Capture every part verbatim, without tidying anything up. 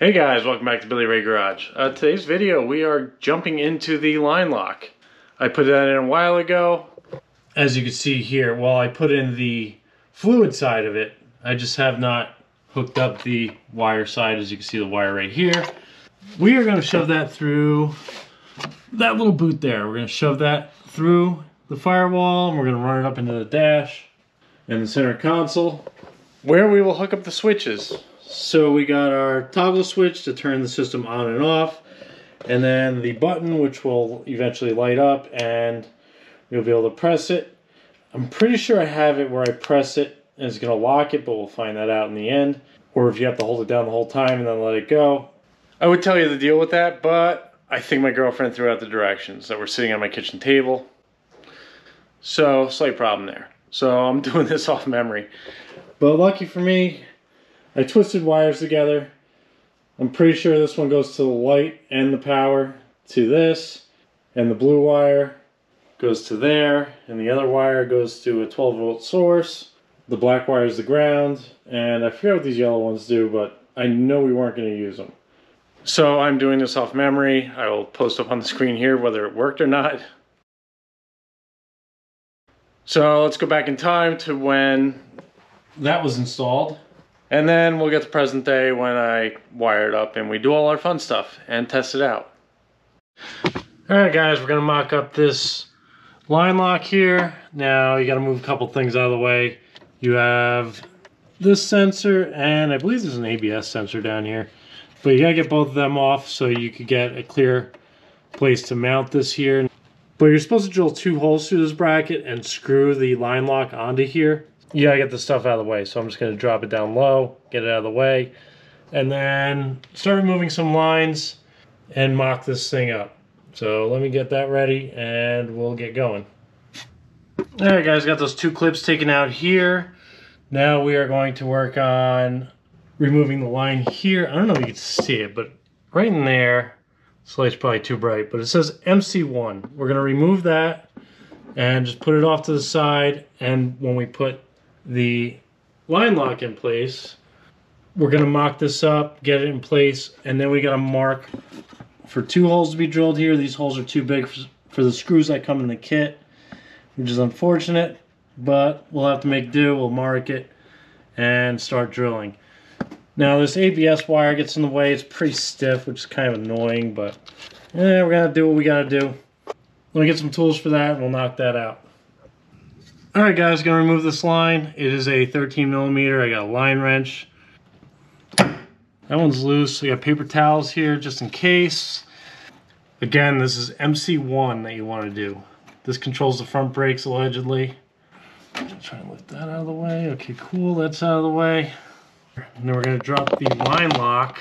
Hey guys, welcome back to Billy Ray Garage. Uh, today's video we are jumping into the line lock. I put that in a while ago. As you can see here, while I put in the fluid side of it, I just have not hooked up the wire side. As you can see the wire right here. We are going to shove that through that little boot there. We're going to shove that through the firewall and we're going to run it up into the dash and the center console where we will hook up the switches. So we got our toggle switch to turn the system on and off, and then the button which will eventually light up and you'll be able to press it. I'm pretty sure I have it where I press it and it's going to lock it, but we'll find that out in the end. Or if you have to hold it down the whole time and then let it go. I would tell you the deal with that, but I think my girlfriend threw out the directions that were sitting on my kitchen table. So, slight problem there. So I'm doing this off memory. But lucky for me, I twisted wires together. I'm pretty sure this one goes to the light and the power to this, and the blue wire goes to there, and the other wire goes to a twelve volt source. The black wire is the ground, and I forget what these yellow ones do, but I know we weren't going to use them. So I'm doing this off memory. I will post up on the screen here whether it worked or not. So let's go back in time to when that was installed. And then we'll get to present day when I wire it up and we do all our fun stuff and test it out. Alright guys, we're going to mock up this line lock here. Now you got to move a couple things out of the way. You have this sensor and I believe there's an A B S sensor down here. But you got to get both of them off so you could get a clear place to mount this here. But you're supposed to drill two holes through this bracket and screw the line lock onto here. You gotta get the stuff out of the way, so I'm just gonna drop it down low, get it out of the way, and then start removing some lines and mock this thing up. So let me get that ready and we'll get going. All right guys, got those two clips taken out here. Now we are going to work on removing the line here. I don't know if you can see it, but right in there, this light's probably too bright, but it says M C one. We're gonna remove that and just put it off to the side, and when we put the line lock in place, we're going to mock this up, get it in place, and then we got to mark for two holes to be drilled here. These holes are too big for, for the screws that come in the kit, which is unfortunate, but we'll have to make do. We'll mark it and start drilling. Now this A B S wire gets in the way. It's pretty stiff, which is kind of annoying, but eh, we're going to do what we got to do. Let me get some tools for that and we'll knock that out. Alright guys, gonna remove this line. It is a thirteen millimeter. I got a line wrench. That one's loose. We got paper towels here just in case. Again, this is M C one that you want to do. This controls the front brakes allegedly. Just try to lift that out of the way. Okay, cool, that's out of the way. And then we're gonna drop the line lock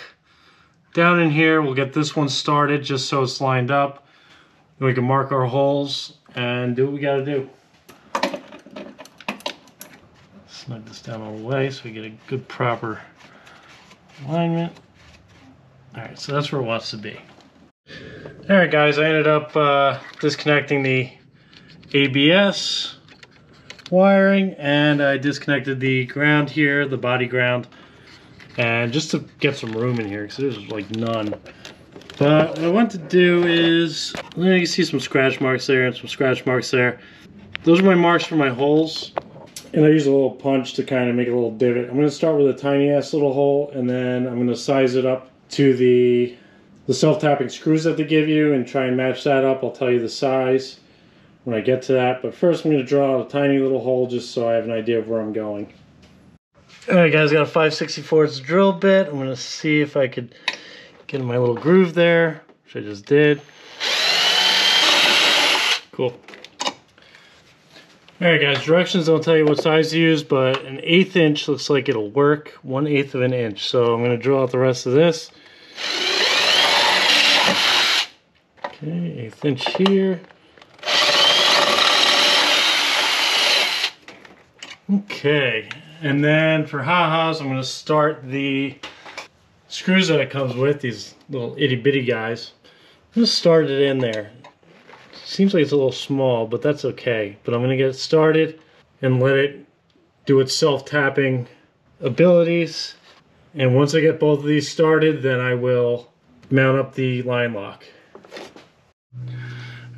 down in here. We'll get this one started just so it's lined up. Then we can mark our holes and do what we gotta do. Snug this down all the way so we get a good proper alignment. Alright, so that's where it wants to be. Alright guys, I ended up uh, disconnecting the A B S wiring and I disconnected the ground here, the body ground, and just to get some room in here because there's like none. But what I want to do is, you can see some scratch marks there and some scratch marks there. Those are my marks for my holes. And I use a little punch to kind of make a little divot. I'm going to start with a tiny ass little hole and then I'm going to size it up to the, the self-tapping screws that they give you and try and match that up. I'll tell you the size when I get to that. But first I'm going to draw out a tiny little hole just so I have an idea of where I'm going. Alright guys, got a five sixty-fourths drill bit. I'm going to see if I could get in my little groove there, which I just did. Cool. Alright guys, directions don't tell you what size to use, but an eighth inch looks like it'll work. One eighth of an inch. So I'm going to drill out the rest of this. Okay, eighth inch here. Okay, and then for ha-has, I'm going to start the screws that it comes with, these little itty bitty guys. Just start it in there. Seems like it's a little small, but that's okay. But I'm gonna get it started and let it do its self-tapping abilities. And once I get both of these started, then I will mount up the line lock.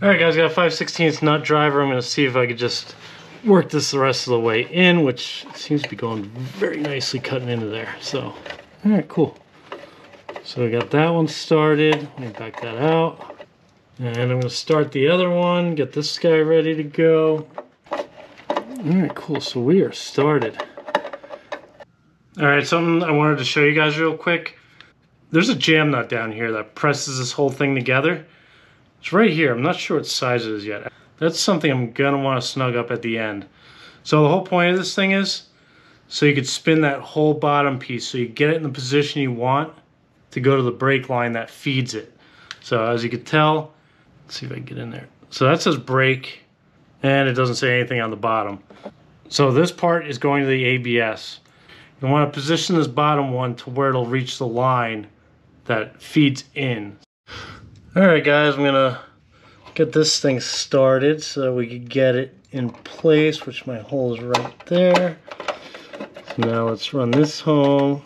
Alright guys, got a five sixteenths nut driver. I'm going to see if I could just work this the rest of the way in, which seems to be going very nicely, cutting into there. So, alright, cool. So we got that one started. Let me back that out. And I'm going to start the other one, get this guy ready to go. Alright, cool. So we are started. Alright, something I wanted to show you guys real quick. There's a jam nut down here that presses this whole thing together. It's right here. I'm not sure what size it is yet. That's something I'm going to want to snug up at the end. So the whole point of this thing is so you could spin that whole bottom piece so you get it in the position you want to go to the brake line that feeds it. So as you could tell, let's see if I can get in there. So that says brake, and it doesn't say anything on the bottom. So this part is going to the A B S. You want to position this bottom one to where it'll reach the line that feeds in. Alright guys, I'm going to get this thing started so we can get it in place, which my hole is right there. So now let's run this home.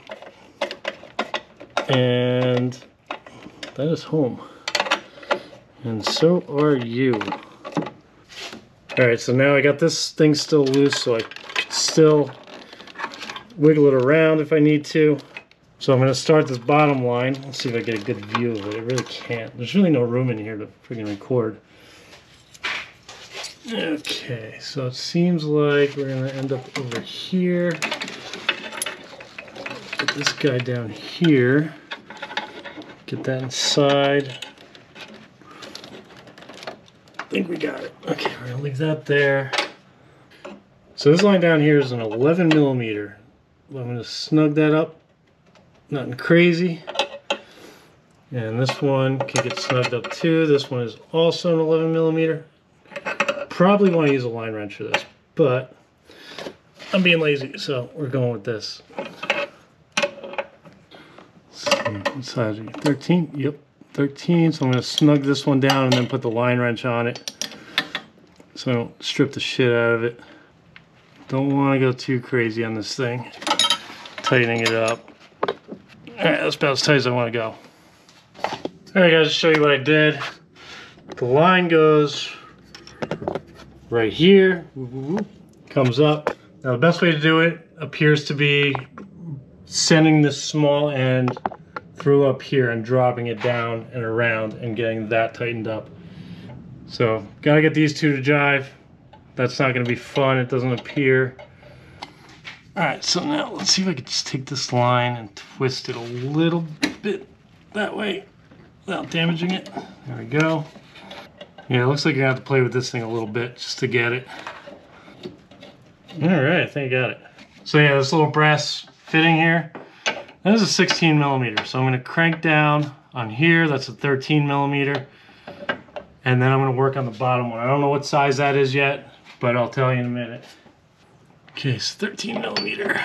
And that is home. And so are you. Alright, so now I got this thing still loose, so I can still wiggle it around if I need to. So I'm going to start this bottom line. Let's see if I get a good view of it. I really can't. There's really no room in here to freaking record. Okay, so it seems like we're going to end up over here. Put this guy down here. Get that inside. I think we got it. Okay, we're going to leave that there. So this line down here is an eleven millimeter. I'm going to snug that up. Nothing crazy. And this one can get snugged up too. This one is also an eleven millimeter. Probably want to use a line wrench for this, but I'm being lazy, so we're going with this. So, what size are you? thirteen? Yep, thirteen. So I'm going to snug this one down and then put the line wrench on it so I don't strip the shit out of it. Don't want to go too crazy on this thing. Tightening it up. Alright, that's about as tight as I want to go. Alright guys, I'll show you what I did. The line goes right here, comes up. Now the best way to do it appears to be sending this small end through up here and dropping it down and around and getting that tightened up. So, gotta get these two to jive. That's not going to be fun, it doesn't appear. Alright, so now let's see if I can just take this line and twist it a little bit that way without damaging it. There we go. Yeah, it looks like you're going to have to play with this thing a little bit just to get it. Alright, I think I got it. So yeah, this little brass fitting here, that is a sixteen millimeter. So I'm going to crank down on here, that's a thirteen millimeter. And then I'm going to work on the bottom one. I don't know what size that is yet, but I'll tell you in a minute. Okay, it's thirteen millimeter.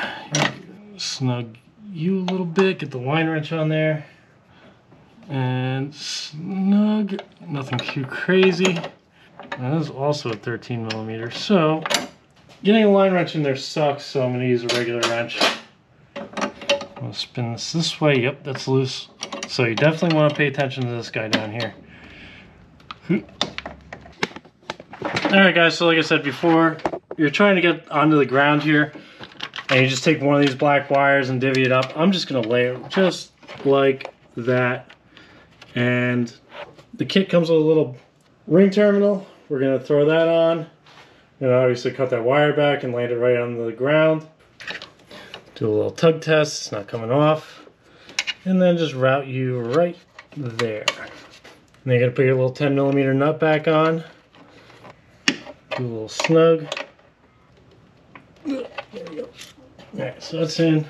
Snug you a little bit, get the line wrench on there. And snug, nothing too crazy. That is also a thirteen millimeter. So, getting a line wrench in there sucks, so I'm gonna use a regular wrench. I'm gonna spin this this way. Yep, that's loose. So you definitely wanna pay attention to this guy down here. Alright guys, so like I said before, you're trying to get onto the ground here, and you just take one of these black wires and divvy it up. I'm just going to lay it just like that. And the kit comes with a little ring terminal. We're going to throw that on. And obviously cut that wire back and land it right onto the ground. Do a little tug test. It's not coming off. And then just route you right there. And then you got to put your little ten millimeter nut back on. Do a little snug. There we go. Alright, so that's in.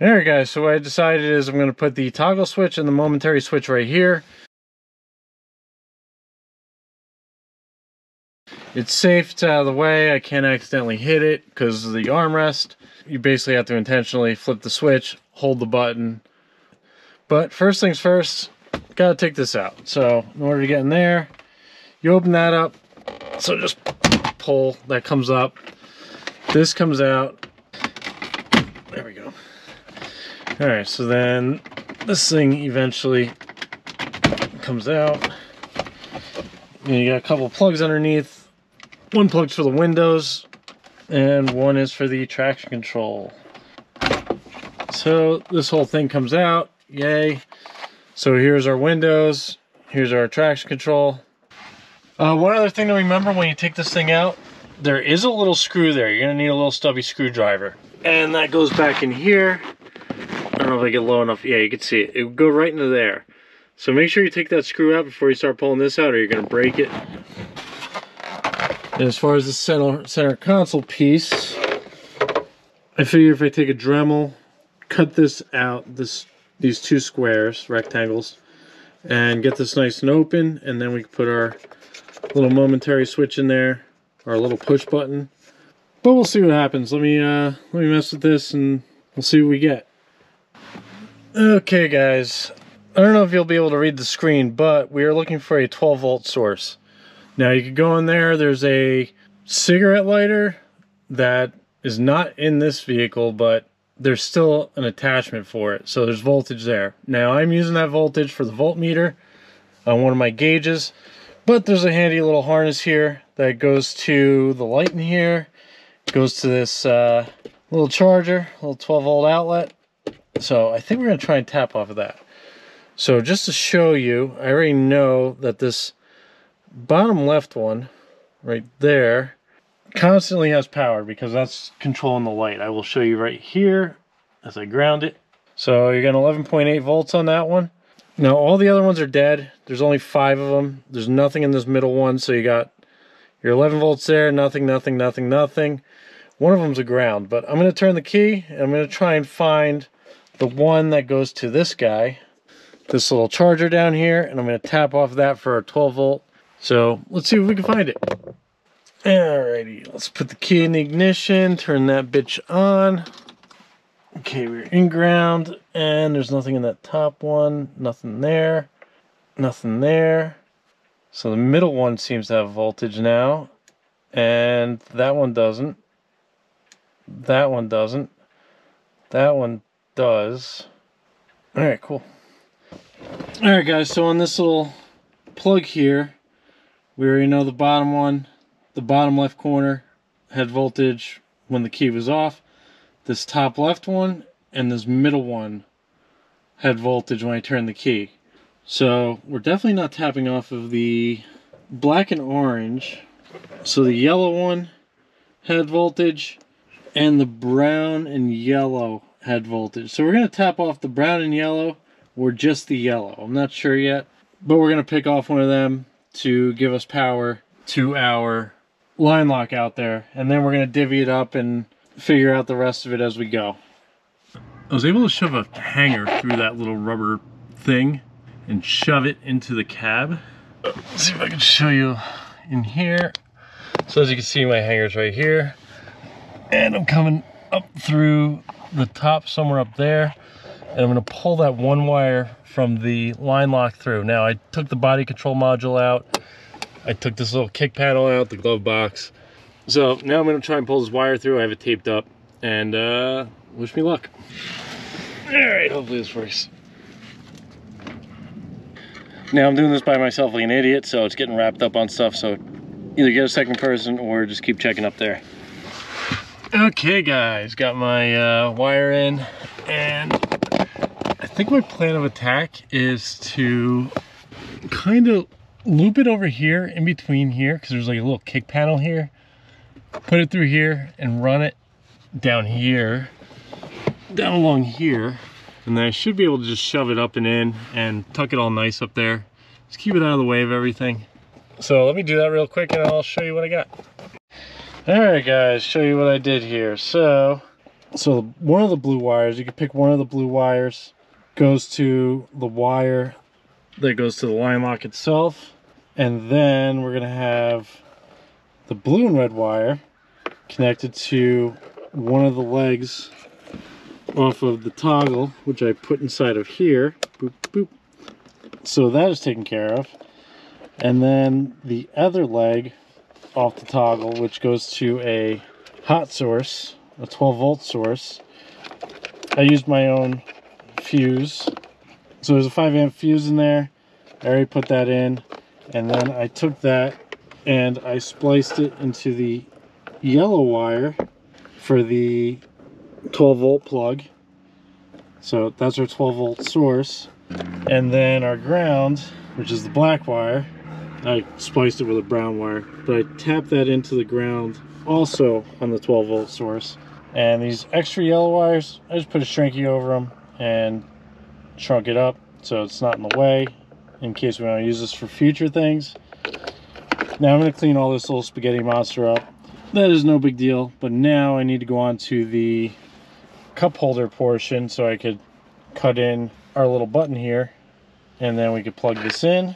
Alright guys, so what I decided is I'm going to put the toggle switch and the momentary switch right here. It's safe, it's out of the way, I can't accidentally hit it because of the armrest. You basically have to intentionally flip the switch, hold the button. But first things first, gotta take this out. So in order to get in there, you open that up, so just pull, that comes up, this comes out, there we go. All right, so then this thing eventually comes out, and you got a couple plugs underneath. One plug's for the windows, and one is for the traction control. So this whole thing comes out, yay. So here's our windows, here's our traction control. Uh, one other thing to remember when you take this thing out, there is a little screw there. You're gonna need a little stubby screwdriver. And that goes back in here. I don't know if I get low enough. Yeah, you can see it. It would go right into there. So make sure you take that screw out before you start pulling this out or you're gonna break it. And as far as the center, center console piece, I figure if I take a Dremel, cut this out, this these two squares, rectangles, and get this nice and open, and then we can put our little momentary switch in there, our little push button. But we'll see what happens. Let me uh, let me mess with this and we'll see what we get. Okay guys, I don't know if you'll be able to read the screen, but we are looking for a twelve volt source. Now you can go in there, there's a cigarette lighter that is not in this vehicle, but there's still an attachment for it. So there's voltage there. Now I'm using that voltage for the voltmeter on one of my gauges, but there's a handy little harness here that goes to the light in here, goes to this uh, little charger, little twelve volt outlet. So I think we're gonna try and tap off of that. So just to show you, I already know that this bottom left one right there constantly has power because that's controlling the light. I will show you right here as I ground it. So you got eleven point eight volts on that one. Now all the other ones are dead. There's only five of them. There's nothing in this middle one. So you got your eleven volts there, nothing, nothing, nothing, nothing. One of them's a ground, but I'm gonna turn the key and I'm gonna try and find the one that goes to this guy, this little charger down here, and I'm gonna tap off that for our twelve volt. So let's see if we can find it. Alrighty, let's put the key in the ignition, turn that bitch on. Okay, we're in ground, and there's nothing in that top one, nothing there, nothing there. So the middle one seems to have voltage now, and that one doesn't, that one doesn't, that one does. Alright, cool. Alright guys, so on this little plug here, we already know the bottom one, the bottom left corner had voltage when the key was off. This top left one and this middle one had voltage when I turned the key. So we're definitely not tapping off of the black and orange. So the yellow one had voltage and the brown and yellow had voltage. So we're gonna tap off the brown and yellow or just the yellow. I'm not sure yet, but we're gonna pick off one of them to give us power to our line lock out there, and then we're gonna divvy it up and figure out the rest of it as we go. I was able to shove a hanger through that little rubber thing and shove it into the cab. Let's see if I can show you in here. So as you can see, my hanger's right here, and I'm coming up through the top somewhere up there, and I'm gonna pull that one wire from the line lock through. Now I took the body control module out, I took this little kick paddle out, the glove box. So now I'm gonna try and pull this wire through. I have it taped up, and uh, wish me luck. All right, hopefully this works. Now I'm doing this by myself like an idiot, so it's getting wrapped up on stuff. So either get a second person or just keep checking up there. Okay guys, got my uh, wire in, and I think my plan of attack is to kind of loop it over here in between here, because there's like a little kick panel here, put it through here and run it down here, down along here, and then I should be able to just shove it up and in and tuck it all nice up there. Just keep it out of the way of everything. So let me do that real quick and I'll show you what I got. All right guys, show you what I did here. So so one of the blue wires, you can pick one of the blue wires, goes to the wire that goes to the line lock itself, and then we're gonna have the blue and red wire connected to one of the legs off of the toggle, which I put inside of here. Boop, boop. So that is taken care of. And then the other leg off the toggle, which goes to a hot source, a twelve volt source. I used my own fuse. So there's a five amp fuse in there. I already put that in. And then I took that and I spliced it into the yellow wire for the twelve volt plug. So that's our twelve volt source. And then our ground, which is the black wire, I spliced it with a brown wire, but I tapped that into the ground also on the twelve volt source. And these extra yellow wires, I just put a Shrinky over them and shrunk it up so it's not in the way in case we want to use this for future things. Now I'm going to clean all this little spaghetti monster up. That is no big deal, but now I need to go on to the cup holder portion so I could cut in our little button here, and then we could plug this in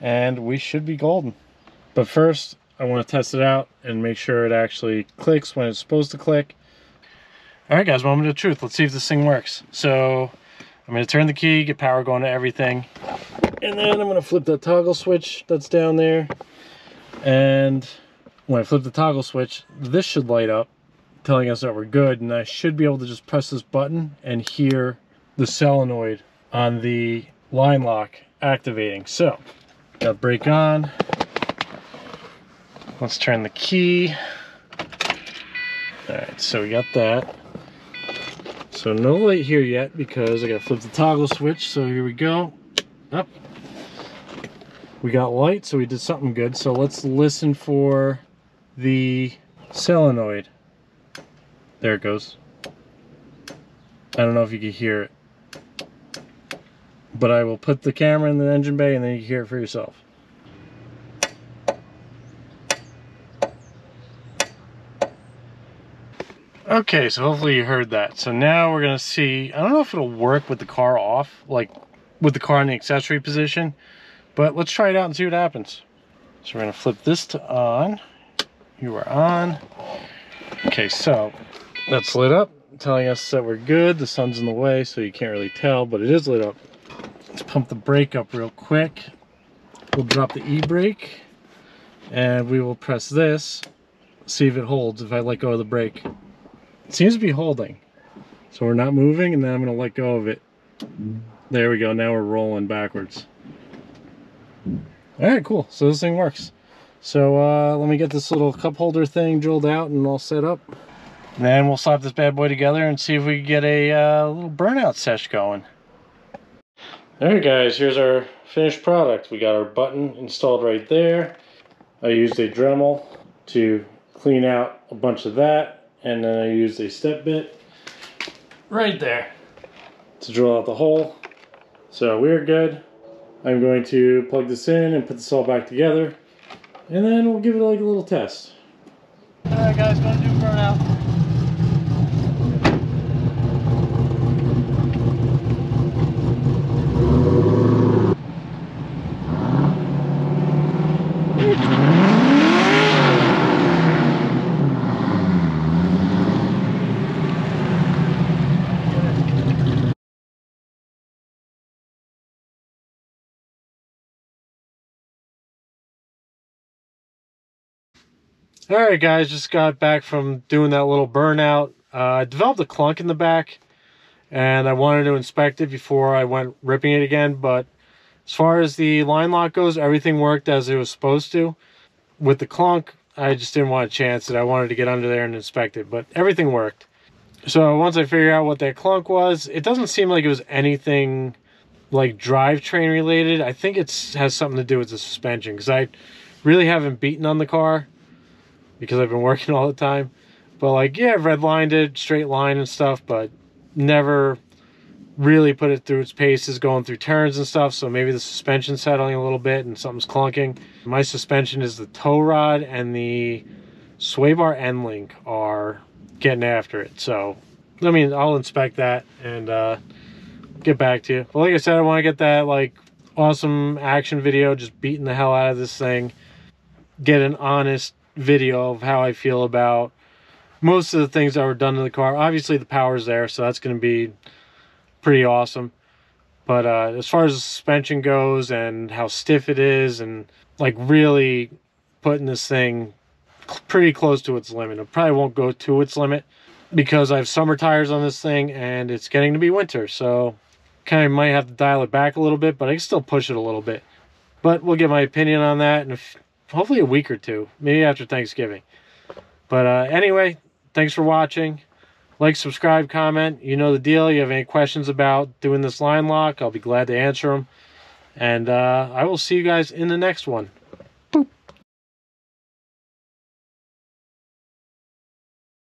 and we should be golden. But first I want to test it out and make sure it actually clicks when it's supposed to click. All right guys, moment of truth. Let's see if this thing works. So I'm going to turn the key, get power going to everything, and then I'm going to flip that toggle switch that's down there, and when I flip the toggle switch, this should light up telling us that we're good, and I should be able to just press this button and hear the solenoid on the line lock activating. So, got brake on. Let's turn the key. All right, so we got that. So no light here yet because I gotta flip the toggle switch. So here we go. Up. We got light, so we did something good. So let's listen for the solenoid. There it goes. I don't know if you can hear it, but I will put the camera in the engine bay and then you can hear it for yourself. Okay, so hopefully you heard that. So now we're gonna see, I don't know if it'll work with the car off, like with the car in the accessory position, but let's try it out and see what happens. So we're gonna flip this to on. You are on. Okay, so that's lit up, telling us that we're good. The sun's in the way, so you can't really tell, but it is lit up. Let's pump the brake up real quick. We'll drop the e-brake and we will press this, see if it holds. If I let go of the brake, it seems to be holding, so we're not moving, and then I'm going to let go of it. There we go. Now we're rolling backwards. All right, cool. So this thing works. So uh let me get this little cup holder thing drilled out and all set up. And then we'll slap this bad boy together and see if we can get a uh, little burnout sesh going. Alright guys, here's our finished product. We got our button installed right there. I used a Dremel to clean out a bunch of that, and then I used a step bit right there to drill out the hole. So we're good. I'm going to plug this in and put this all back together, and then we'll give it like a little test. Alright guys, gonna do burnout. All right guys, just got back from doing that little burnout. Uh, I developed a clunk in the back and I wanted to inspect it before I went ripping it again, but as far as the line lock goes, everything worked as it was supposed to. With the clunk, I just didn't want to chance it. I wanted to get under there and inspect it, but everything worked. So once I figured out what that clunk was, it doesn't seem like it was anything like drivetrain related. I think it has something to do with the suspension, because I really haven't beaten on the car because I've been working all the time. But like, yeah, I've redlined it, straight line and stuff, but never really put it through its paces going through turns and stuff. So maybe the suspension's settling a little bit and something's clunking. My suspension is the tow rod and the sway bar end link are getting after it. So, I mean, I'll inspect that and uh, get back to you. But like I said, I want to get that like awesome action video, just beating the hell out of this thing, get an honest video of how I feel about most of the things that were done to the car. Obviously the power's there, so that's going to be pretty awesome. But uh, as far as suspension goes and how stiff it is, and like really putting this thing pretty close to its limit. It probably won't go to its limit because I have summer tires on this thing and it's getting to be winter. So kind of might have to dial it back a little bit, but I can still push it a little bit. But we'll get my opinion on that in a f hopefully a week or two, maybe after Thanksgiving. But uh, anyway, thanks for watching. Like, subscribe, comment. You know the deal. You have any questions about doing this line lock, I'll be glad to answer them. And uh, I will see you guys in the next one.